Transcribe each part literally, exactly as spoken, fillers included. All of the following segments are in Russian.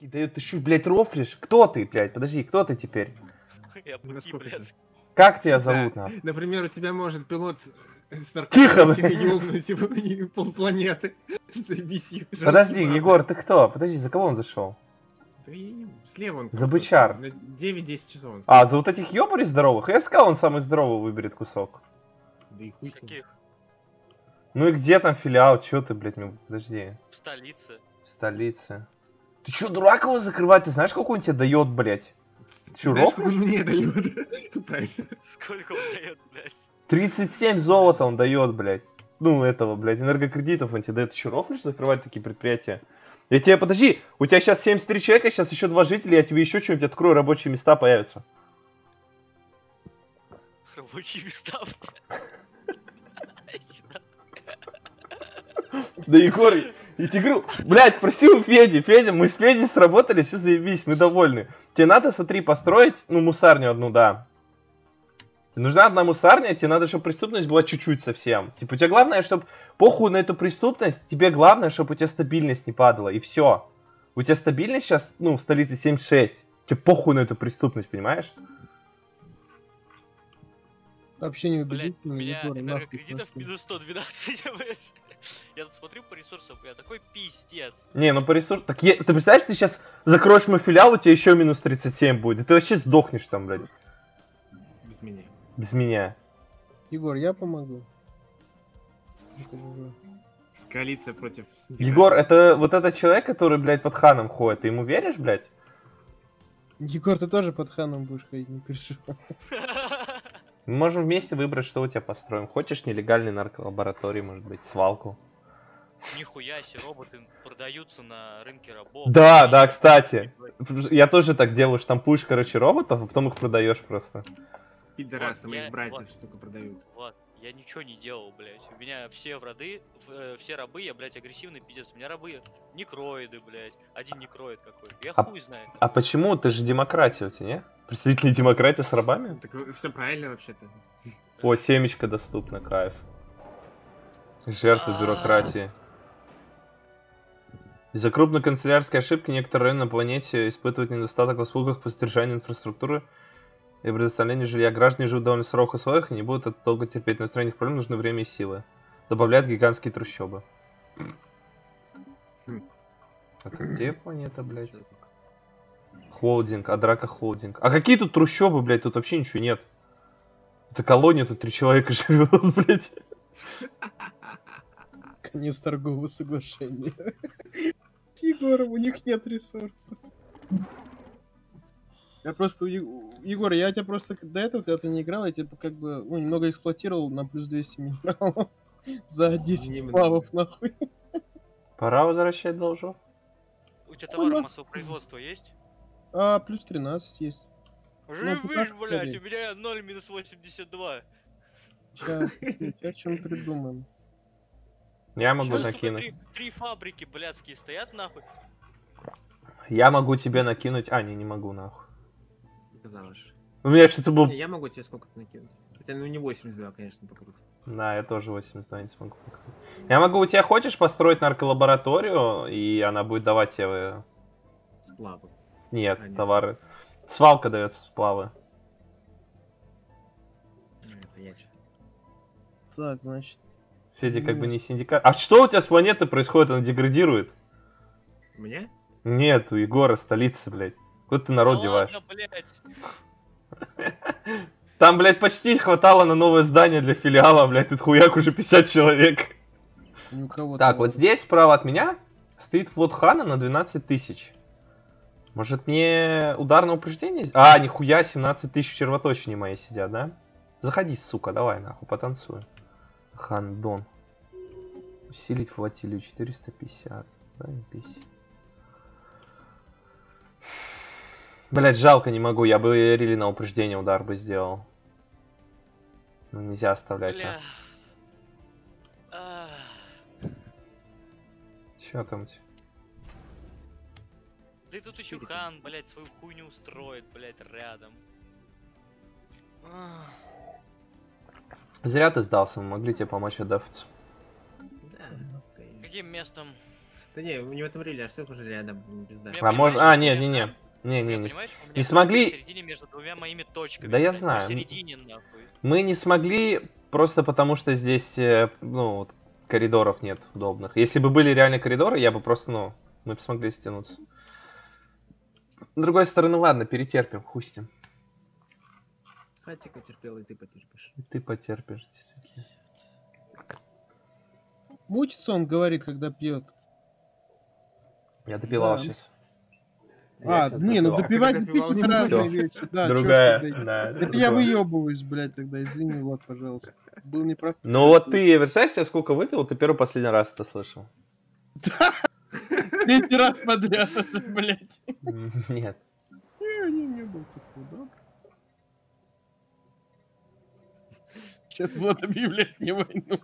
И дают еще, блядь, рофлишь. Кто ты, блядь? Подожди, кто ты теперь? Я буки, блядь. Как тебя зовут, да. Нахуй? Например, у тебя может пилот с наркотиками полпланеты. Подожди, Егор, ты кто? Подожди, за кого он зашел? Слева он. За бычар. На девять-десять часов он. А, за вот этих ёбарей здоровых? Я сказал, он самый здоровый выберет кусок. Да и хуй с ним. Ну и где там филиал? Чё ты, блядь, мне... Подожди. В столице. В столице. Ты чё, дурак его закрывать? Ты знаешь, сколько он тебе дает, блядь? Чё, знаешь, сколько он мне дает? Правильно. Сколько он дает, блядь? тридцать семь золота он дает, блядь. Ну, этого, блядь, энергокредитов он тебе дает. Ты чё, рофлишь закрывать такие предприятия? Я тебе, подожди, у тебя сейчас семьдесят три человека, сейчас еще два жителя, я тебе еще что-нибудь открою, рабочие места появятся. Рабочие места? Да, Егор, я тебе говорю, блядь, прости у Феди, Федя, мы с Федей сработали, все заебись, мы довольны. Тебе надо, смотри, построить, ну, мусарню одну, да. Тебе нужна одна мусарня, тебе надо, чтобы преступность была чуть-чуть совсем. Типа, у тебя главное, чтобы похуй на эту преступность, тебе главное, чтобы у тебя стабильность не падала, и все. У тебя стабильность сейчас, ну, в столице семь-шесть. Тебе похуй на эту преступность, понимаешь? Вообще не убедительно. Блядь, у меня энергокредитов минус сто двенадцать, я тут смотрю по ресурсам, я такой пиздец. Не, ну по ресурсам, так я... ты представляешь, ты сейчас закроешь мой филиал, у тебя еще минус тридцать семь будет, и ты вообще сдохнешь там, блядь. Без меня. Без меня. Егор, я помогу. Коалиция против... Егор, это вот этот человек, который, блядь, под ханом ходит. Ты ему веришь, блядь? Егор, ты тоже под ханом будешь ходить, не переживай. Мы можем вместе выбрать, что у тебя построим. Хочешь нелегальный нарколабораторий, может быть, свалку? Нихуя себе, роботы продаются на рынке рабов. Да, да, кстати. Я тоже так делаю, штампуешь, короче, роботов, а потом их продаешь просто. Пидорасы, моих братьев столько продают. Влад, я ничего не делал, блядь. У меня все врады, все рабы, я, блядь, агрессивный пиздец. У меня рабы некроиды, блядь. Один некроид какой-то. Я хуй знаю. А почему? Ты же демократия у тебя, не? Представители демократии с рабами? Так все правильно вообще-то. О, семечко доступно, кайф. Жертвы бюрократии. Из-за крупной канцелярской ошибки некоторые районы на планете испытывают недостаток в услугах по содержанию инфраструктуры и предоставлению жилья. Граждане живут в довольно суровых условиях и не будут это долго терпеть. Но устранению проблем нужно время и силы. Добавляют гигантские трущобы. А где планета, блядь? Холдинг, а драка холдинг. А какие тут трущобы, блядь? Тут вообще ничего нет. Это колония, тут три человека живет, блядь. Конец торгового соглашения. С Егором у них нет ресурсов. Я просто... Егор, я тебя просто до этого, когда ты не играл, я тебя как бы ну, немного эксплуатировал на плюс двести минералов. За десять сплавов, нахуй. Пора возвращать должок. У тебя товар массового производства есть? А, плюс тринадцать есть. Живыш, блядь, у меня ноль минус восемьдесят два. Сейчас, о чем придумаем. Я могу накинуть. Три фабрики, блядские, стоят, нахуй. Я могу тебе накинуть... А, не, не могу, нахуй. У меня что-то было... Я могу тебе сколько-то накинуть. Хотя, ну не восемьдесят два, конечно, покрутить. Да, я тоже восемьдесят два не смогу покрутить. Я могу... У тебя хочешь построить нарколабораторию, и она будет давать тебе... Сплавы. Нет, а, товары. Нет. Свалка дает сплавы. Так, значит... Федя как ну, бы не синдикат... А что у тебя с планеты происходит? Она деградирует. У меня? Нет, у Егора столица, блядь. Куда ты народ да деваешь? Ладно, блядь. Там, блядь, почти хватало на новое здание для филиала, блядь. Тут хуяк уже пятьдесят человек. Ну, кого так, вот здесь справа от меня стоит флот Хана на двенадцать тысяч. Может мне ударное упреждение? А, нихуя, семнадцать тысяч червоточины мои сидят, да? Заходи, сука, давай, нахуй, потанцуем. Хандон. Усилить флотилию четыреста пятьдесят. Да, тысяч. Блять, жалко, не могу, я бы рили на упреждение удар бы сделал. Но нельзя оставлять. Бля... А... Че там у тебя? Да и тут еще хан, блять, свою хуйню устроит, блять, рядом. Зря ты сдался, мы могли тебе помочь отдаваться. Да. Каким местом? Да не, у него там реле, Арсюха уже рядом, пизда. А можно... А, нет, не, не. Не, не, не. Не смогли... между двумя моими точками. Да я знаю. Посередине, нахуй. Мы не смогли просто потому, что здесь, ну, вот, коридоров нет удобных. Если бы были реально коридоры, я бы просто, ну, мы бы смогли стянуться. С другой стороны, ладно, перетерпим, хустим. Хатика терпела, и ты потерпишь. И ты потерпишь, действительно. Мучится он, говорит, когда пьет. Я допивал да. сейчас. Я а, сейчас не, допивал. Ну допивать это разные вещи. Да, другая. Чёрт, да, это другая. Я выебываюсь, блядь, тогда. Извини, Влад, пожалуйста. Был неправ. Ну вот ты, представляешь, я сколько выпил, ты первый последний раз это слышал. Третий раз подряд, блядь. Нет. Не, не, не был такой, да? Сейчас Влад объявляет мне войну.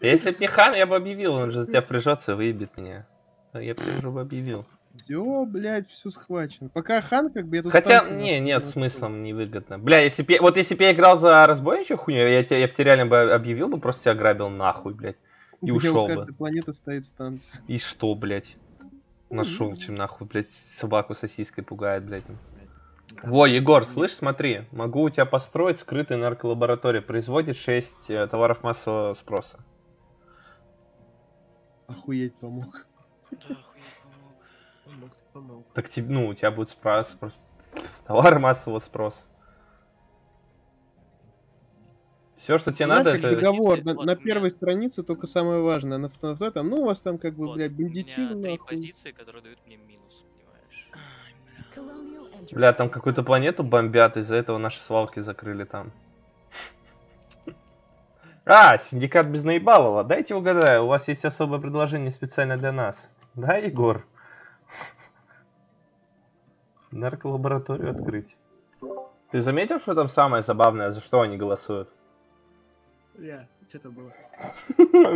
Если б не Хан, я бы объявил, он же за тебя впряжется и выебет меня. Я бы уже объявил. Все, блядь, все схвачено. Пока Хан, как бы я тут... Хотя, не, нет, смыслом невыгодно. Бля, если б я, вот если бы я играл за разбойничью хуйню, я, я бы тебя реально бы объявил, бы просто тебя грабил нахуй, блядь. И где ушел бы. Планета стоит станция. И что, блядь? Нашел, чем нахуй, блядь, собаку сосиской пугает, блядь. Во, Егор, слышь, смотри, могу у тебя построить скрытую нарколабораторию. Производит шесть э, товаров массового спроса. Охуеть помог. Да, охуеть помог. Так тебе, ну, у тебя будет спрос, спрос. Товар массового спроса. Все, что тебе надо, это... Договор, на, на первой странице только самое важное, на второй там, ну, у вас там как бы, вот, блядь, бандитизм. У меня три позиции, которые дают мне минус, понимаешь? Бля, там какую-то планету бомбят, из-за этого наши свалки закрыли там. А, синдикат без наебалова. Дайте угадаю, у вас есть особое предложение специально для нас. Да, Егор? Нарколабораторию открыть. Ты заметил, что там самое забавное, за что они голосуют? Я, что-то было.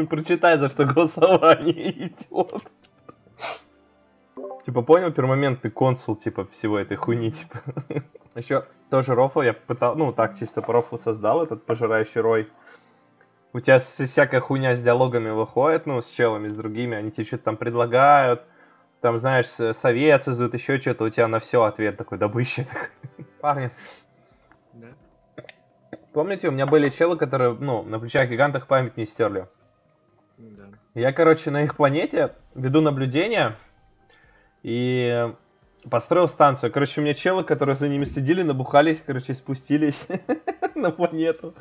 Прочитай, за что голосование идет. Типа, понял, пермомент, ты консул, типа, всего этой хуйни, типа. Еще тоже рофл я пытал, ну, так, чисто по рофлу создал этот пожирающий рой. У тебя всякая хуйня с диалогами выходит, ну, с челами, с другими, они тебе что-то там предлагают, там, знаешь, совет создают, еще что-то, у тебя на все ответ такой, добыща, такой, парни. Да. Помните, у меня были челы, которые, ну, на плечах гигантах память не стерли. Да. Я, короче, на их планете веду наблюдение... И построил станцию. Короче, у меня челы, которые за ними следили, набухались, короче, спустились на планету.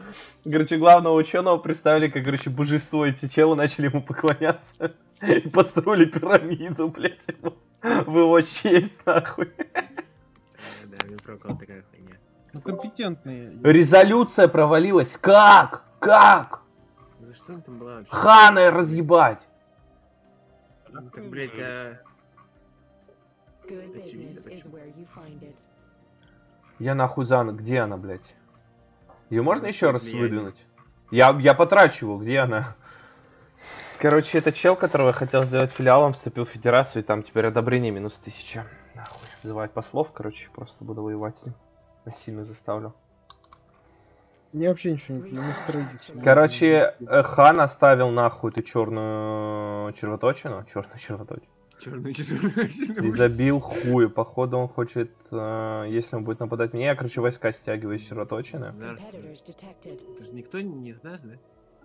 Короче, главного ученого представили, как, короче, божество, эти челы начали ему поклоняться. И построили пирамиду, блядь, в его честь, нахуй. Да, у меня прокол такая хуйня. Ну, компетентные. Резолюция провалилась. Как? Как? За что она там была вообще? Хана разъебать! Ну, так, блядь, а... Я нахуй за... Где она, блядь? Ее можно еще раз выдвинуть? Я, я потрачу его. Где она? Короче, это чел, которого я хотел сделать филиалом, вступил в федерацию, и там теперь одобрение минус тысяча. Нахуй. Вызывает послов, короче, просто буду воевать с ним. Насильно заставлю. Я вообще ничего не понимаю. Короче, Хан оставил нахуй эту черную червоточину. Черную червоточину. Черный, черный, черный. И забил хуй. Походу он хочет, э, если он будет нападать мне, я, короче, войска стягиваю из червоточины. Это же никто не знает, да?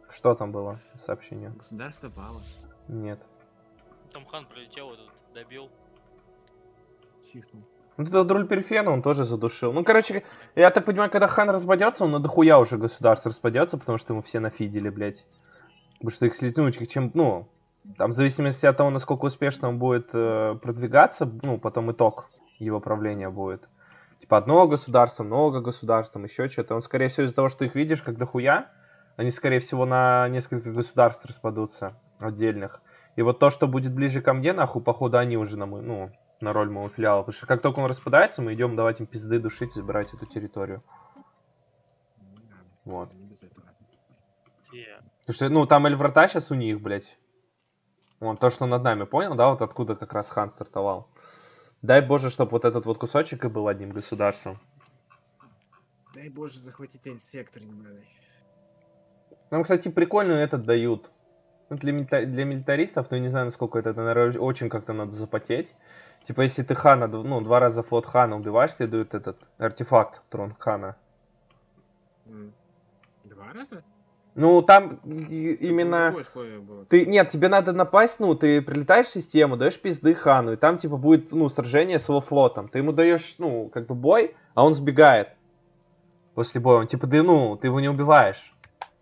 Что там было в сообщении? Государство пало. Нет. Там Хан прилетел, этот добил. Чихнул. Ну это Друль Перфена, он тоже задушил. Ну, короче, я так понимаю, когда Хан распадется, он на дохуя уже государство распадется, потому что ему все нафидели, блядь. Потому что их слетнучки, чем, ну... Там в зависимости от того, насколько успешно он будет э, продвигаться, ну, потом итог его правления будет. Типа одного государства, много государств, еще что-то. Он, скорее всего, из-за того, что их видишь, как дохуя, они, скорее всего, на несколько государств распадутся отдельных. И вот то, что будет ближе ко мне, нахуй, походу, они уже на, мы, ну, на роль моего филиала. Потому что как только он распадается, мы идем давать им пизды, душить, забирать эту территорию. Вот. Yeah. Потому что, ну, там Эльврата сейчас у них, блядь. Вон, то, что над нами, понял, да, вот откуда как раз Хан стартовал. Дай боже, чтобы вот этот вот кусочек и был одним государством. Дай боже, захватить Хельсектор, не надо. Нам, кстати, прикольно этот дают. Для, милита... для милитаристов, ну я не знаю, насколько это, наверное, очень как-то надо запотеть. Типа, если ты хана, ну, два раза флот хана убиваешь, тебе дают этот артефакт, трон хана. Два раза? Ну, там именно... Ты... Нет, тебе надо напасть, ну, ты прилетаешь в систему, даешь пизды хану, и там, типа, будет, ну, сражение с его флотом. Ты ему даешь, ну, как бы бой, а он сбегает после боя. Он, типа, да, ну, ты его не убиваешь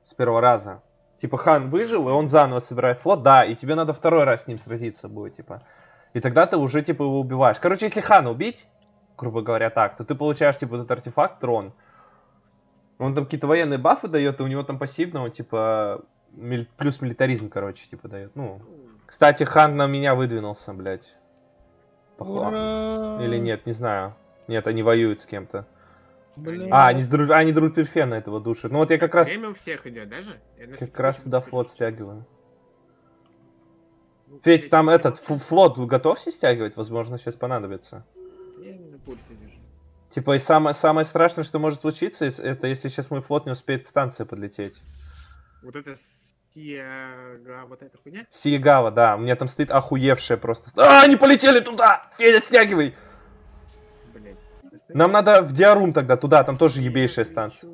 с первого раза. Типа, хан выжил, и он заново собирает флот, да, и тебе надо второй раз с ним сразиться будет, типа. И тогда ты уже, типа, его убиваешь. Короче, если хана убить, грубо говоря, так, то ты получаешь, типа, этот артефакт, трон. Он там какие-то военные бафы дает, и у него там пассивного, типа, миль... плюс милитаризм, короче, типа, дает. Ну, кстати, хан на меня выдвинулся, блядь. Похоже. Или нет, не знаю. Нет, они воюют с кем-то. Блин. А, они, дру... они Друль Перфена этого душат. Ну вот я как раз... Время у всех идет, даже? Как раз туда флот стягиваю. Ну, Федь, там этот, флот готов все стягивать? Возможно, сейчас понадобится. Я не на пульсе держу. Типа, и самое, самое страшное, что может случиться, это если сейчас мой флот не успеет к станции подлететь. Вот это Сиигава, вот эта хуйня? Сиигава, да. У меня там стоит охуевшая просто... А, они полетели туда! Федя, стягивай! Блять. Нам надо в Диарум тогда, туда, там тоже ебейшая станция.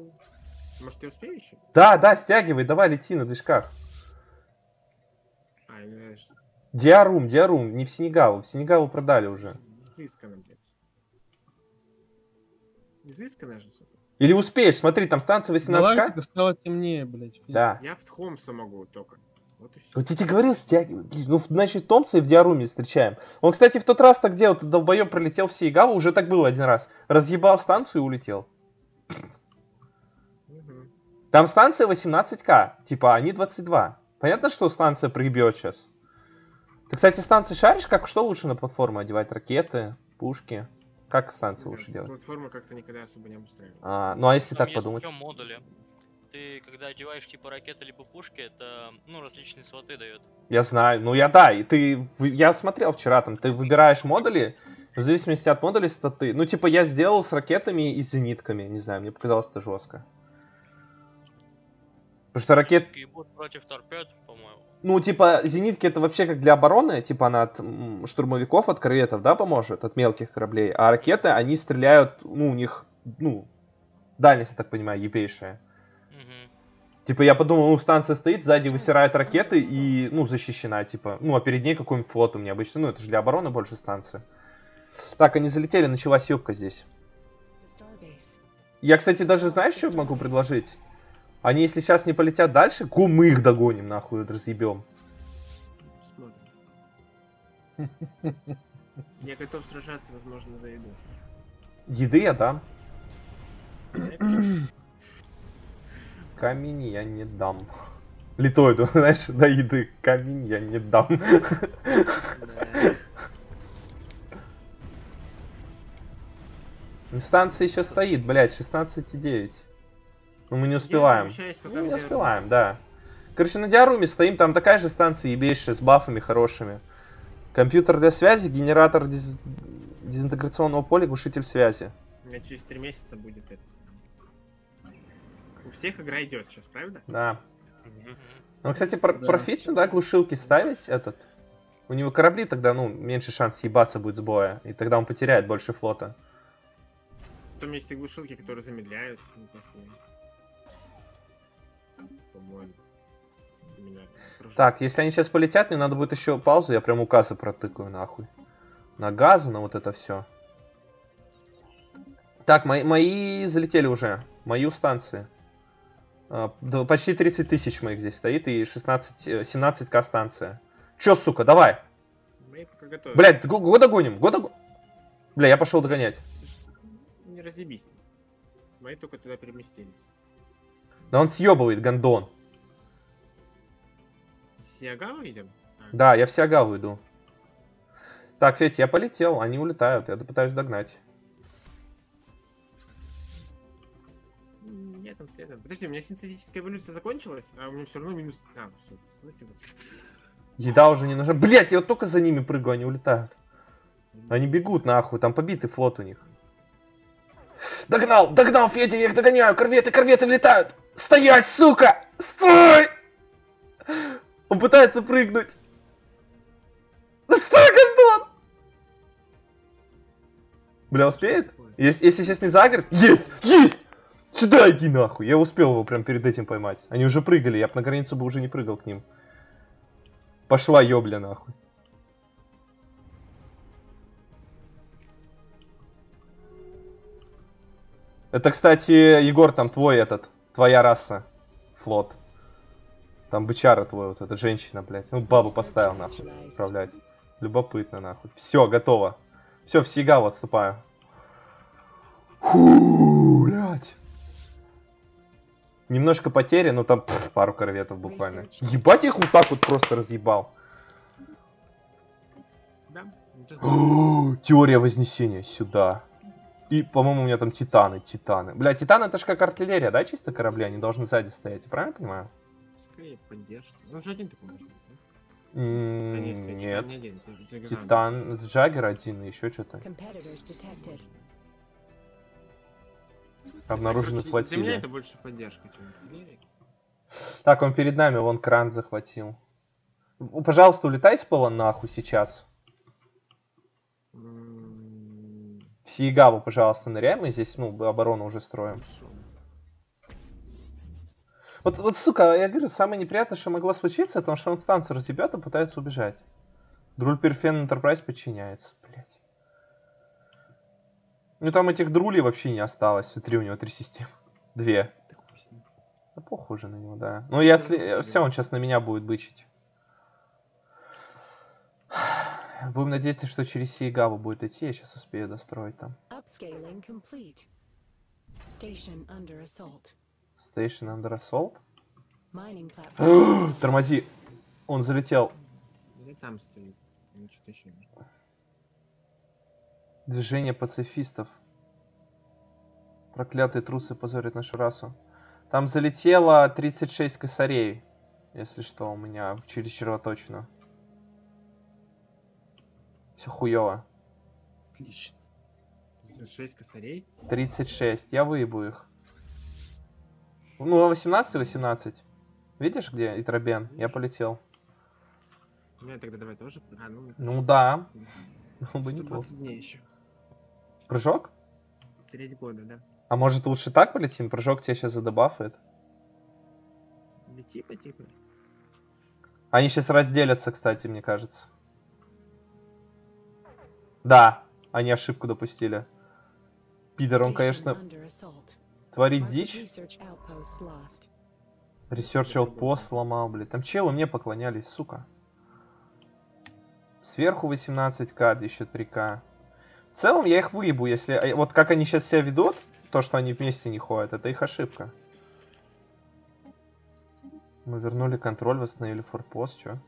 Может, ты успеешь еще? Да, да, стягивай, давай, лети на движках. А, не Диарум, Диарум, не в Сенегаву. В Сенегаву продали уже. Изысканно, блядь. Изысканно же, сука. Или успеешь, смотри, там станция восемнадцать ка. Стало темнее, блядь. Да. Я в Тхомса могу только. Вот, и все. Вот я тебе говорил, стягивай. Ну, значит, Тхомса и в Диаруме встречаем. Он, кстати, в тот раз так делал, этот долбоёб пролетел в Сиигаву, уже так было один раз. Разъебал станцию и улетел. Угу. Там станция восемнадцать ка, типа, они двадцать два. Понятно, что станция проебет сейчас? Ты, кстати, станции шаришь, как что лучше на платформу одевать? Ракеты, пушки? Как станции лучше делать? Платформа как-то никогда особо не обустраивает. А, ну а если там так подумать? В модуле. Ты, когда одеваешь типа ракеты либо пушки, это, ну, различные слоты дает. Я знаю, ну я да, и ты, я смотрел вчера там, ты выбираешь модули, в зависимости от модуля статы. Ну типа я сделал с ракетами и с зенитками, не знаю, мне показалось это жестко. Потому что ракет... против торпед, по-моему. Ну, типа, зенитки это вообще как для обороны, типа она от штурмовиков, от корветов, да, поможет, от мелких кораблей. А ракеты, они стреляют, ну, у них, ну, дальность, я так понимаю, ебейшая. Угу. Типа, я подумал, ну, станция стоит, сзади высирают ракеты и, ну, защищена, типа. Ну, а перед ней какой-нибудь флот у меня обычно, ну, это же для обороны больше станция. Так, они залетели, началась ёбка здесь. Я, кстати, даже, знаешь, что могу предложить? Они, если сейчас не полетят дальше, ку, мы их догоним, нахуй, разъебем. Смотрим. Я готов сражаться, возможно, за еду. Еды я дам. Камень я не дам. Литой, ну, знаешь, до еды. Камень я не дам. Станция еще стоит, блядь, шестнадцать девять. Но мы не успеваем. Мы не успеваем, да. Короче, на Диаруме стоим, там такая же станция ебейшая, с бафами хорошими. Компьютер для связи, генератор дез... дезинтеграционного поля, глушитель связи. У меня через три месяца будет это. У всех игра идет сейчас, правильно? Да. Угу. Ну, кстати, про профитно, да, глушилки ставить этот. У него корабли тогда, ну, меньше шанс ебаться будет с боя. И тогда он потеряет больше флота. Потом есть и глушилки, которые замедляют. Так, если они сейчас полетят, мне надо будет еще паузу, я прям указы протыкаю нахуй. На газу, на вот это все. Так, мои, мои залетели уже. Мои у станции. А, да, почти тридцать тысяч моих здесь стоит и шестнадцать, семнадцать ка станция. Че, сука, давай! Блять, го догоним, го догоним. Бля, я пошел догонять. Не разъебись. Мои только туда переместились. Да он съебывает, гондон. В Сиигаву идем? Да, я в Сиигаву иду. Так, Федь, я полетел, они улетают, я пытаюсь догнать. Я там следом. Подожди, у меня синтетическая эволюция закончилась, а у меня все равно минус... А, все, смотрите. Еда уже не нужна. Блять, я вот только за ними прыгаю, они улетают. Они бегут нахуй, там побитый флот у них. Догнал, догнал, Федя, я их догоняю, корветы, корветы влетают. Стоять, сука! Стой! Он пытается прыгнуть. Стой, Антон! Бля, успеет? Если, если сейчас не загорит... Есть! Есть! Сюда иди нахуй! Я успел его прям перед этим поймать. Они уже прыгали, я бы на границу бы уже не прыгал к ним. Пошла ёбля нахуй. Это, кстати, Егор, там твой этот, твоя раса, флот. Там бычара твой, вот эта женщина, блядь. Ну, бабу поставил, нахуй, управлять. Любопытно, нахуй. Все, готово. Все, в Сиигаву отступаю. Фу, блядь. Немножко потери, но там пфф, пару корветов буквально. Ебать, их вот так вот просто разъебал. О, теория вознесения сюда. И, по-моему, у меня там титаны, титаны. Бля, титаны это же как артиллерия, да, чисто корабли? Они должны сзади стоять, я правильно понимаю? Скорее поддержка. Ну, же один такой может быть, да? Нет. Титан, Джаггер один и еще что-то. Обнаружены хватили. Для меня это больше поддержка, чем артиллерия. Так, он перед нами, вон кран захватил. Пожалуйста, улетай с пола нахуй сейчас. В Сиигаву, пожалуйста, ныряем, и здесь, ну, оборону уже строим. Вот, вот, сука, я говорю, самое неприятное, что могло случиться, это что он станцию разъебет и пытается убежать. Друль Перфена Энтерпрайз подчиняется, блядь. Ну, там этих друлей вообще не осталось. Три у него, три системы. Две. Да похоже на него, да. Ну, если... Все, он сейчас на меня будет бычить. Будем надеяться, что через Сиигаву будет идти. Я сейчас успею достроить там. Station under assault. Station under assault? Тормози! Он залетел. Там стоит. Еще. Движение пацифистов. Проклятые трусы позорят нашу расу. Там залетело тридцать шесть косарей. Если что, у меня через червоточину. Все хуёво. Отлично. тридцать шесть косарей? тридцать шесть. Я выебу их. Ну, восемнадцать-восемнадцать. Видишь, где Итробен? Я полетел. Ну, тогда давай тоже... А, ну... ну, да. сто двадцать дней еще. Прыжок? Треть года, да. А может, лучше так полетим? Прыжок тебя сейчас задебафает. Типа, типа. Они сейчас разделятся, кстати, мне кажется. Да, они ошибку допустили. Пидор, он, конечно, творит дичь. Research Outpost сломал, блядь. Там челы мне поклонялись, сука. Сверху восемнадцать ка, еще три ка. В целом я их выебу, если... Вот как они сейчас себя ведут, то, что они вместе не ходят, это их ошибка. Мы вернули контроль, восстановили форпост, что?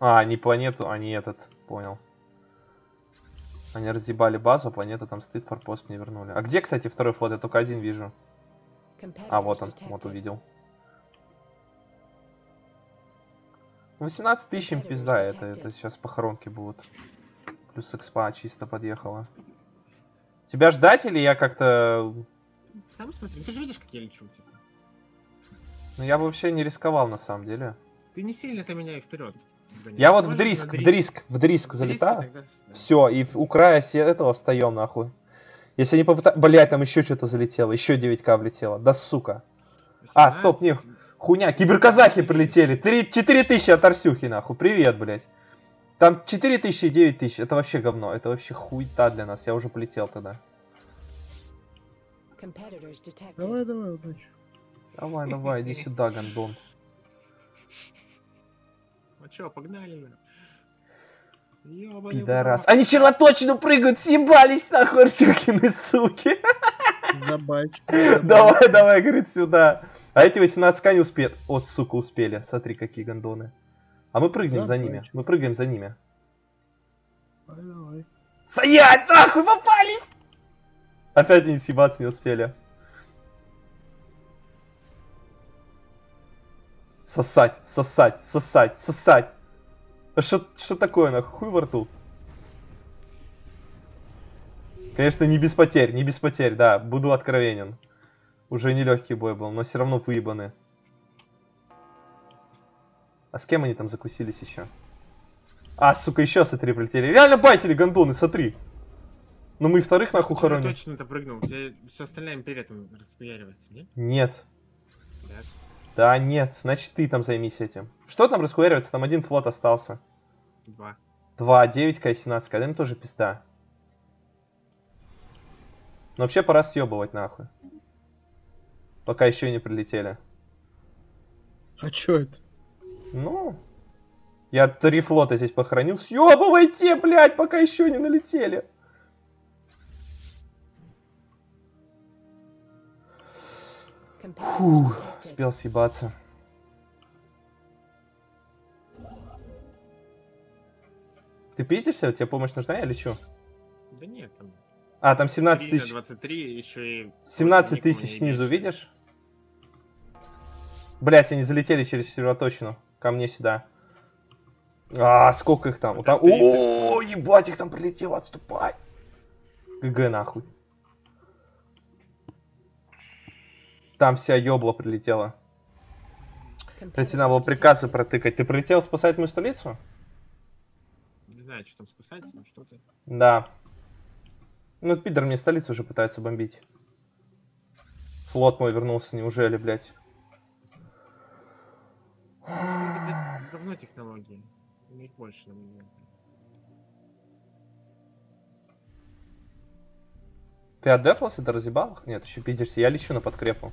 А, они планету, они этот, понял. Они разъебали базу, планета там стоит, форпост мне вернули. А где, кстати, второй флот? Я только один вижу. А, вот он, вот увидел. восемнадцать тысяч им пизда, это, это сейчас похоронки будут. Плюс экспа чисто подъехала. Тебя ждать или я как-то... Сам смотри, ты же видишь, как я лечу. Ну я бы вообще не рисковал на самом деле. Ты не сильно-то меня и вперед. Я вот в дриск, в дриск, в дриск залетаю. Все, и у края этого встаем нахуй. Если не попытаюсь... Блять, там еще что-то залетело, еще девять ка влетело. Да сука. А, стоп, не... Хуйня, киберказахи прилетели. четыре тысячи от Арсюхи, нахуй. Привет, блядь. Там четыре тысячи и девять тысяч. Это вообще говно. Это вообще хуйта для нас. Я уже полетел тогда. Давай, давай, блядь. Давай, давай, иди сюда, гандон. А чё, погнали, блядь. Пидорас. Они червоточину прыгают, съебались, нахуй, Арсюхины, суки. Давай, давай, говорит, сюда. А эти восемнадцать ка не успеют. От, сука, успели. Смотри, какие гондоны. А мы прыгнем за ними. Мы прыгаем за ними. Давай. Стоять! Нахуй попались! Опять они съебаться не успели. Сосать, сосать, сосать, сосать. А что такое, нахуй? Хуй во рту. Конечно, не без потерь, не без потерь, да. Буду откровенен. Уже нелегкий бой был, но все равно выебаны. А с кем они там закусились еще? А, сука, еще сотри прилетели. Реально байтили гондоны, сотри. Ну мы и вторых нахуй хороним. Ты точно-то прыгнул. Тебе все остальная империя там расхуяривается, нет? Нет. Да. Да нет, значит ты там займись этим. Что там расхуяривается? Там один флот остался. Два. Два, девять ка и семнадцать ка. Да им тоже пизда. Но вообще пора съебывать нахуй. Пока еще не прилетели. А чё это? Ну... Я три флота здесь похоронил. Съебывайте, блядь, пока еще не налетели. Фу, успел съебаться. Ты пиздишься? Тебе помощь нужна? Я лечу. Да нет, там... А, там семнадцать тысяч. двадцать три, еще и... семнадцать тысяч снизу, видишь? Блять, они залетели через червоточину. Ко мне сюда. А, сколько их там? О, ебать, их там прилетело, отступай. ГГ нахуй. Там вся ёбла прилетела. Прийти надо было приказы протыкать. Ты прилетел спасать мою столицу? Не знаю, что там спасать, но что-то... Да. Ну, пидор мне столицу уже пытаются бомбить. Флот мой вернулся, неужели, блядь? Это, блядь, давно технологии. У них больше, наверное. Ты отдефался, ты разъебал? Нет, еще пиздишься. Я лечу на подкрепу.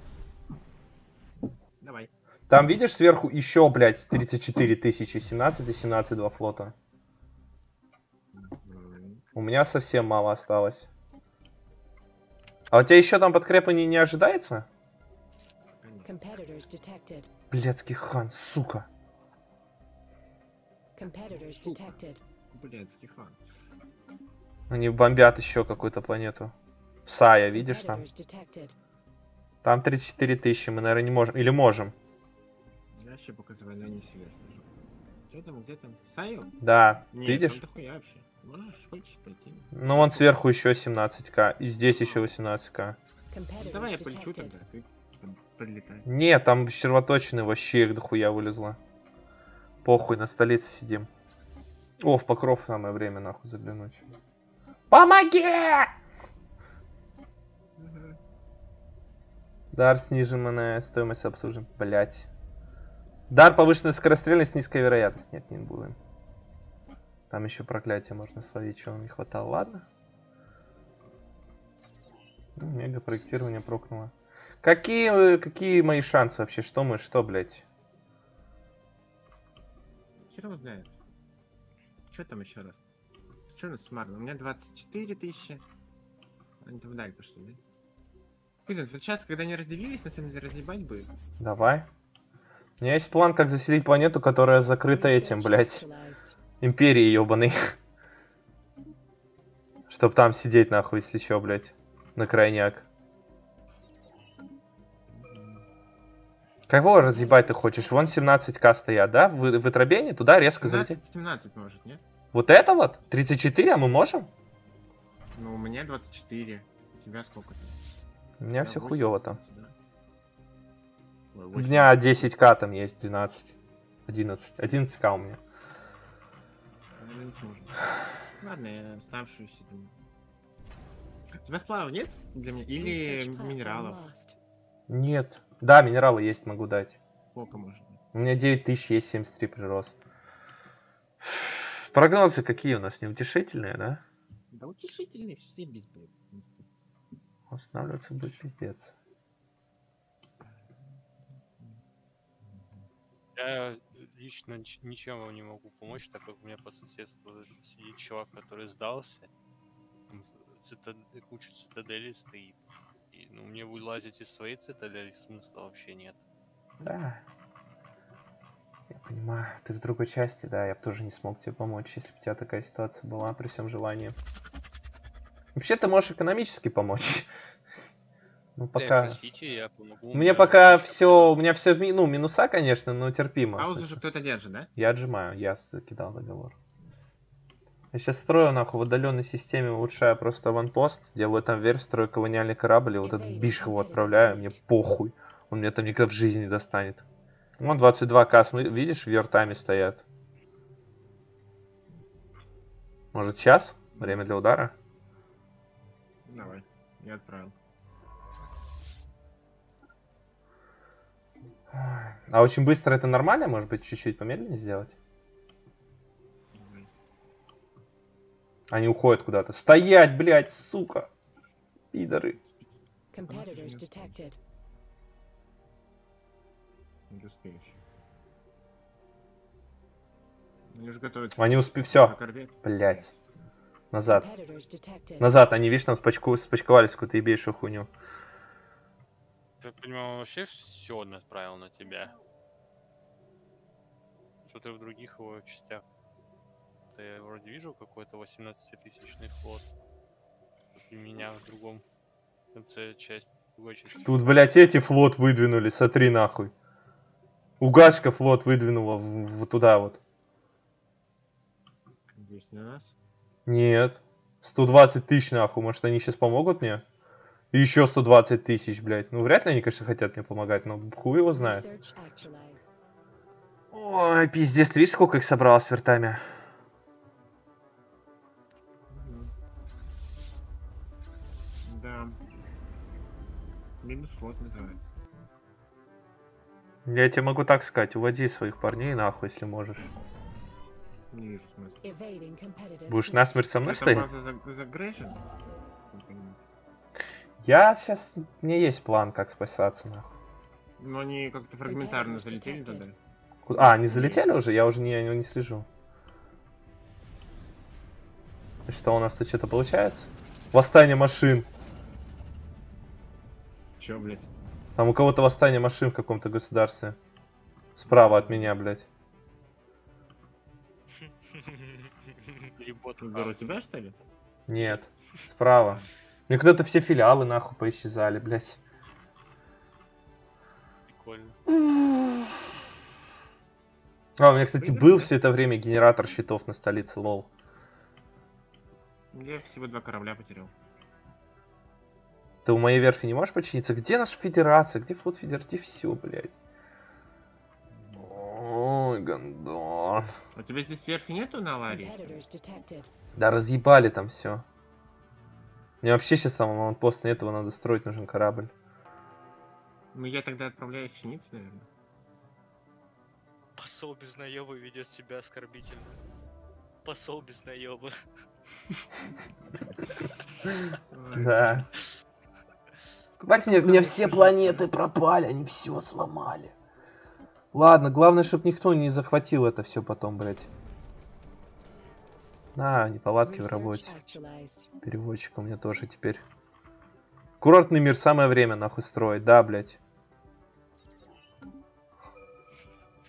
Давай. Там, видишь, сверху еще, блядь, тридцать четыре тысячи. семнадцать и семнадцать, два флота. У меня совсем мало осталось. А у тебя еще там подкрепа не, не ожидается? Блядский хан, сука. сука. Блядский хан. Они бомбят еще какую-то планету. В Сая, видишь там? Там тридцать четыре тысячи, мы, наверное, не можем. Или можем? Я вообще пока за войну не себя слежу. Что там, где там? Саю? Да, нет, ты видишь? Можешь, хочешь пойти? Ну, вон сверху еще семнадцать ка, и здесь еще восемнадцать ка. Давай я полечу тогда, ты подлетай. Не, там червоточины вообще их дохуя вылезла. Похуй, на столице сидим. О, в Покров самое время нахуй заглянуть. Помоги! Угу. Дар сниженная стоимость обслуживания, блять. Дар повышенная скорострельность, низкая вероятность. Нет, не будем. Там еще проклятие можно свалить, чего не хватало, ладно? Ну, мега проектирование прокнуло. Какие, какие мои шансы вообще? Что мы, что, блядь? Хер его знает. Че там еще раз? Че у нас смарно? У меня двадцать четыре тысячи. Они там вдаль пошли, да? Кузин, вот сейчас, когда они разделились, на самом деле разъебать бы. Давай. У меня есть план, как заселить планету, которая закрыта этим, блядь. Империи ебаный. Чтоб там сидеть нахуй, если чё, блядь. На крайняк. Кого разъебать ты хочешь? Вон семнадцать ка стоят, да? В, в Итробене туда резко залететь. семнадцать, семнадцать может, нет? Вот это вот? тридцать четыре, а мы можем? Ну, у меня двадцать четыре. У тебя сколько-то? У меня все хуёво там. У меня десять ка там есть, двенадцать, одиннадцать. одиннадцать ка у меня. Ладно, я оставшуюся. У тебя сплава нет для меня? Или минералов? Нет. Да, минералы есть, могу дать. Сколько можно? У меня девять тысяч есть, семьдесят три прирост. Прогнозы какие у нас? Неутешительные, да? Да утешительные, все без бед. Останавливаться будет пиздец. Я лично ничем вам не могу помочь, так как у меня по соседству сидит чувак, который сдался. Цитад... Куча цитаделей стоит. И, ну, мне вылазить из своей цитадели смысла вообще нет. Да. Я понимаю, ты в другой части, да, я бы тоже не смог тебе помочь, если бы у тебя такая ситуация была при всем желании. Вообще ты можешь экономически помочь. Ну пока. Простите, я помогу. Мне я пока все, у меня все, ну минуса, конечно, но терпимо. Паузу же кто-то держит, да? Я отжимаю, я кидал договор. Я сейчас строю нахуй в отдаленной системе, улучшаю просто аванпост, делаю там верфь, строю колониальный корабль, и вот этот биш его отправляю, мне похуй, он меня там никогда в жизни не достанет. Вон двадцать два касм, видишь, в вертами стоят. Может сейчас? Время для удара? Давай, я отправил. А очень быстро это нормально? Может быть, чуть-чуть помедленнее сделать? Они уходят куда-то. Стоять, блядь, сука! Пидоры. Не успеешь. Они уже готовятся. Они успе... Все. Блядь. Назад. Назад. Они, видишь, там спачку... спачковались в какую-то ебейшую хуйню. Я понимаю, он вообще все отправил на тебя. Что-то в других его частях. Я вроде вижу какой-то восемнадцатитысячный флот. После меня в другом конце часть. Тут, блядь, эти флот выдвинули. Сотри нахуй. Угашка флот выдвинула в, в, туда вот. Здесь на нас? Нет. сто двадцать тысяч нахуй. Может они сейчас помогут мне? И еще сто двадцать тысяч, блядь. Ну вряд ли они, конечно, хотят мне помогать, но хуй его знает. Ой, пиздец, ты видишь, сколько их собралось с вертами? Да. Минус флот называется. Я тебе могу так сказать, уводи своих парней нахуй, если можешь. Не вижу смысла. Будешь насмерть со мной, что ли? Я сейчас... У меня есть план, как спасаться, нахуй. Но они как-то фрагментарно залетели тогда. А, они залетели уже? Я уже не, не слежу. Что, у нас тут что-то получается? Восстание машин. Чё, блядь? Там у кого-то восстание машин в каком-то государстве. Справа от меня, блядь. У тебя, что ли? Нет, справа. Мне куда-то все филиалы нахуй поисчезали, блядь. Прикольно. А, у меня, кстати, был все это время генератор щитов на столице, лол. Я всего два корабля потерял. Ты у моей верфи не можешь починиться? Где наша федерация? Где флот федерации? Где все, блядь? Ой, гандон. У тебя здесь верфи нету на Ларе? Да разъебали там все. Мне вообще сейчас самому аванпосту этого надо строить, нужен корабль. Ну я тогда отправляю их чиниться, наверное. Посол без наеба ведет себя оскорбительно. Посол без наеба. Да. Хватит, у меня все планеты пропали, они все сломали. Ладно, главное, чтобы никто не захватил это все потом, блять. А, неполадки в работе. Переводчик у меня тоже теперь. Курортный мир, самое время нахуй строить, да, блять.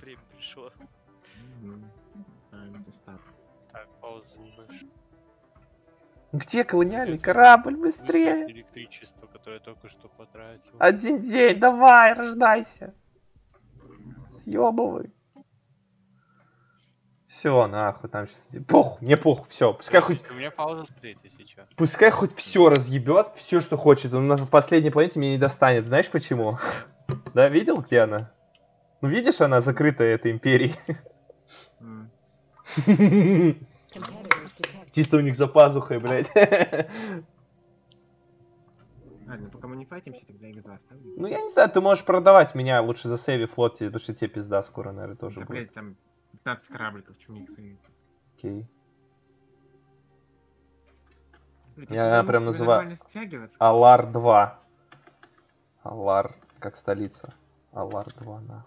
Время пришло. Так, пауза небольшая. Где колониальный корабль? Быстрее! Электричество, которое только что потратил. Один день, давай, рождайся! Съебывай! Все, нахуй, там сейчас... Похуй, мне похуй, все, пускай хоть... У меня пауза стоит, если что. Пускай хоть все разъебет, все, что хочет, он на последней планете меня не достанет, знаешь почему? Да, видел, где она? Ну, видишь, она закрыта этой империей. Чисто у них за пазухой, блядь. Ладно, пока мы не файтимся, тогда их два оставим. Ну я не знаю, ты можешь продавать меня, лучше за сейви флот, потому что тебе пизда скоро, наверное, тоже да, будет. Блядь, там пятнадцать корабликов, чему их сейви. Окей. Я прям называю Алар два. Алар, как столица. Алар два, нахуй.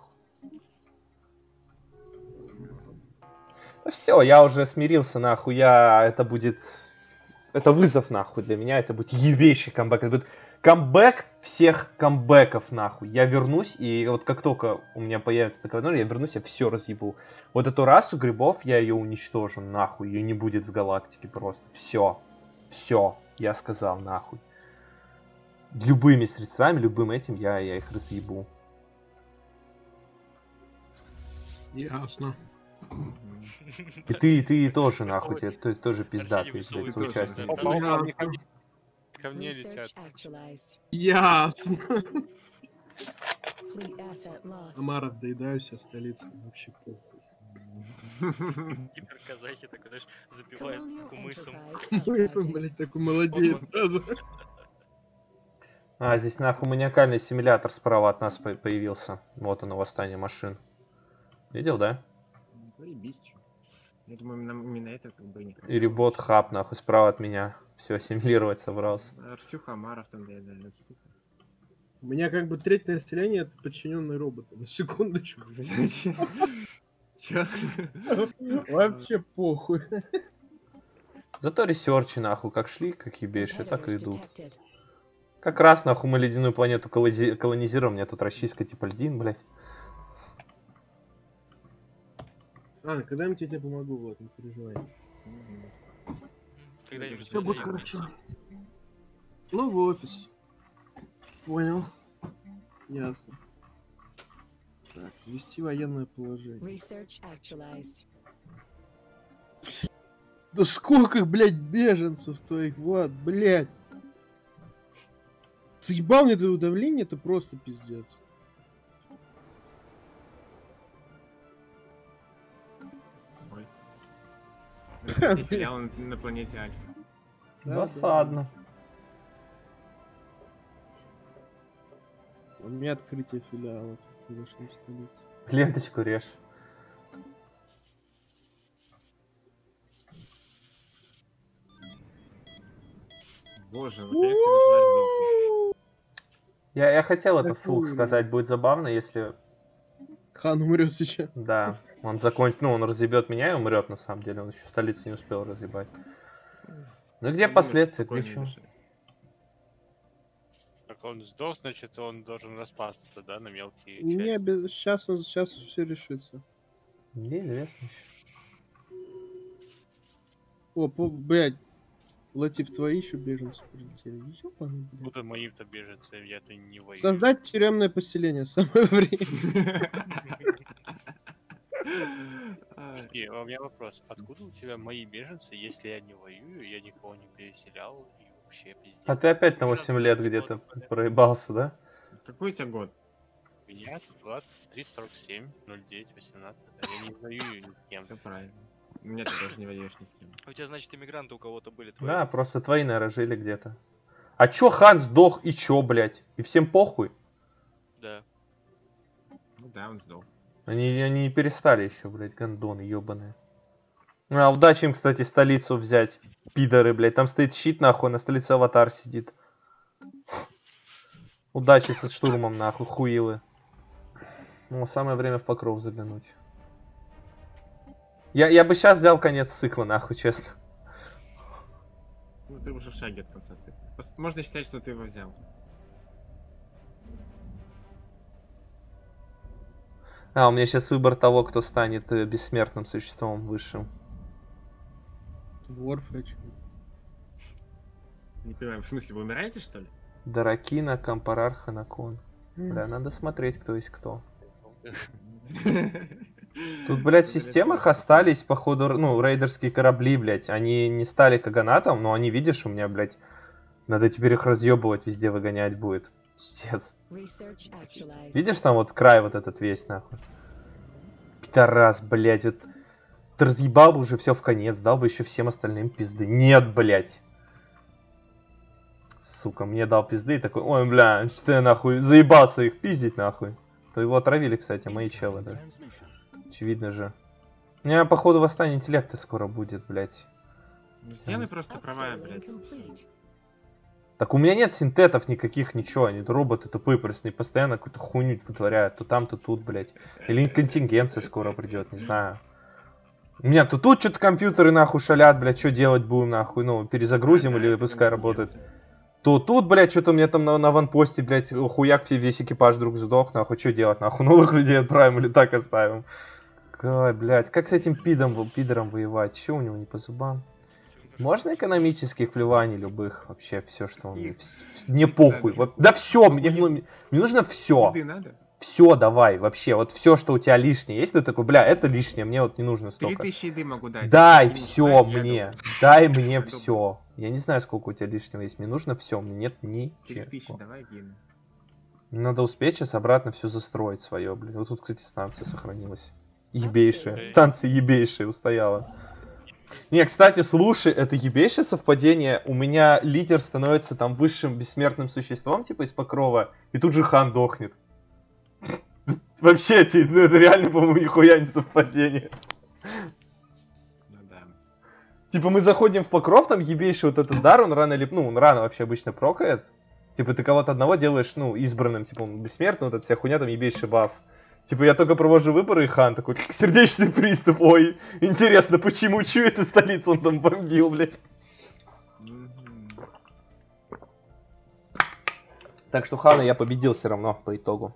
Все, я уже смирился, нахуй, я, это будет, это вызов, нахуй, для меня, это будет ебейший камбэк, это будет камбэк всех камбэков, нахуй, я вернусь, и вот как только у меня появится такая ноль, я вернусь, я все разъебу, вот эту расу грибов, я ее уничтожу, нахуй, ее не будет в галактике просто, все, все, я сказал, нахуй, любыми средствами, любым этим я, я их разъебу. Ясно. И ты, и ты тоже, нахуй, тебе ты тоже пизда, ты, блядь, соучастник. Ко мне летят. Ясно. Амаров доедаюсь, а в столице вообще похуй. Гиперказахи такой, знаешь, запивает кумысом. Кумысом, блядь, такой молодеет сразу. А, здесь нахуй маниакальный симулятор справа от нас появился. Вот оно, восстание машин. Видел, да? Поебись, чё. Я думаю, именно это как бы не... И ребот хаб, нахуй, справа от меня. Все, ассимилировать собрался. Арсюха, Амаров там, да, да, Арсюха. У меня как бы треть населения — это подчиненные роботы. На секундочку. Че? Вообще похуй. Зато ресерчи, нахуй, как шли, как ебейшие, так и идут. Как раз, нахуй, мы ледяную планету колонизируем. У меня тут расчистка типа льдин, блядь. А, когда-нибудь я тебе помогу, вот, не переживай. Когда-нибудь все будет хорошо. Ну, в офис. Понял. Ясно. Так, ввести военное положение. Да сколько, блядь, беженцев твоих, Влад, блядь. Съебал мне это удавление, это просто пиздец. Ой. Перетерял на планете Альфа. Досадно. У меня открытие филиала в нашем столице. Ленточку режь. Боже, вот если вы я, я хотел это вслух сказать, будет забавно, если... Хан умрет сейчас. Да, он закончит, ну он разъебет меня и умрет на самом деле, он еще столицу не успел разъебать. Ну где последствия, ключу? Он сдох, значит, он должен распасться, да, на мелкие части. Не, без... сейчас он, сейчас все решится. Неизвестно. О, по... блядь, Латиф, твои еще беженцы прилетели. Куда мои-то беженцы, я-то не воюю. Создать тюремное поселение, самое время. Подожди, у меня вопрос. Откуда у тебя мои беженцы, если я не воюю, я никого не переселял? А ты опять на восемь лет где-то проебался, да? Какой у тебя год? У меня двадцать три сорок семь ноль девять восемнадцать. Я не воюю ни с кем. Все правильно. У меня ты тоже не воюешь ни с кем. У тебя, значит, иммигранты у кого-то были твои. Да, просто твои, наверное, жили где-то. А чё хан сдох и чё, блядь? И всем похуй? Да. Ну да, он сдох. Они, они не перестали еще, блядь, гондоны ёбаные. Ну, а удачи им, кстати, столицу взять. Пидоры, блядь. Там стоит щит, нахуй, на столице аватар сидит. Удачи со штурмом, нахуй, хуилы. Ну, самое время в покров заглянуть. Я, я бы сейчас взял конец цикла, нахуй, честно. Ну, ты уже в шаге от конца цикла. Можно считать, что ты его взял. А, у меня сейчас выбор того, кто станет бессмертным существом высшим. Ворфыч. Не понимаю, в смысле, вы умираете, что ли? Доракина, Кампарар, Ханакон. Mm. Да, надо смотреть, кто есть кто. Тут, блядь, в системах остались, походу, ну, рейдерские корабли, блядь. Они не стали каганатом, но они, видишь, у меня, блядь, надо теперь их разъебывать, везде выгонять будет. Пиздец. Видишь, там вот край вот этот весь, нахуй. Пидорас, блядь, вот... Ты разъебал бы уже все в конец, дал бы еще всем остальным пизды. Нет, блядь. Сука, мне дал пизды и такой, ой, бля, что ты нахуй заебался их пиздить, нахуй. То его отравили, кстати, мои челы, да. Очевидно же. У меня, походу, восстание интеллекта скоро будет, блядь. Ну, сделай там... просто права, блядь. Так у меня нет синтетов никаких, ничего. Они роботы тупые, просто постоянно какую-то хуйню вытворяют. То там, то тут, блядь. Или контингенция скоро придет, не знаю. У меня тут тут что-то компьютеры нахуй шалят, блядь, что делать будем нахуй, ну, перезагрузим или пускай работает. То тут, блядь, что-то у меня там на, на ванпосте, блядь, хуяк весь экипаж вдруг сдох, нахуй, что делать, нахуй, новых людей отправим или так оставим. Ой, блядь, как с этим пидом, пидором воевать, че у него не по зубам? Можно экономических вливаний любых, вообще, все, что он... Мне похуй, да все, мне, мне нужно все. Все, давай, вообще, вот все, что у тебя лишнее. Если ты такой, бля, это лишнее, мне вот не нужно столько. три тысячи еды могу дать. Дай все мне, дай мне все. Я не знаю, сколько у тебя лишнего есть, мне нужно все, мне нет ничего. три тысячи, давай, Гена. Надо успеть сейчас обратно все застроить свое, блин. Вот тут, кстати, станция сохранилась. Ебейшая. Станция ебейшая устояла. Не, кстати, слушай, это ебейшее совпадение. У меня лидер становится там высшим бессмертным существом, типа из покрова, и тут же хан дохнет. Вообще, это реально, по-моему, нихуя не совпадение. Типа мы заходим в покров, там ебейший вот этот дар, он рано или... Ну, он рано вообще обычно прокает. Типа ты кого-то одного делаешь, ну, избранным, типа он бессмертный, вот эта вся хуйня, там ебейший баф. Типа я только провожу выборы, и хан такой, сердечный приступ, ой, интересно, почему, чью эту столицу он там бомбил, блядь. Так что хана я победил все равно по итогу.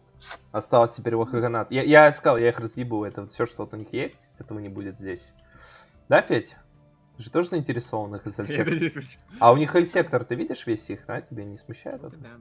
Осталось теперь его хаганат. Я, я искал, я их разъебу, это вот все, что вот у них есть, этого не будет здесь. Да, Федь? Ты же тоже заинтересован их из Хельсектора. А у них Хельсектор, ты видишь весь их, да? Тебя не смущает это? Да.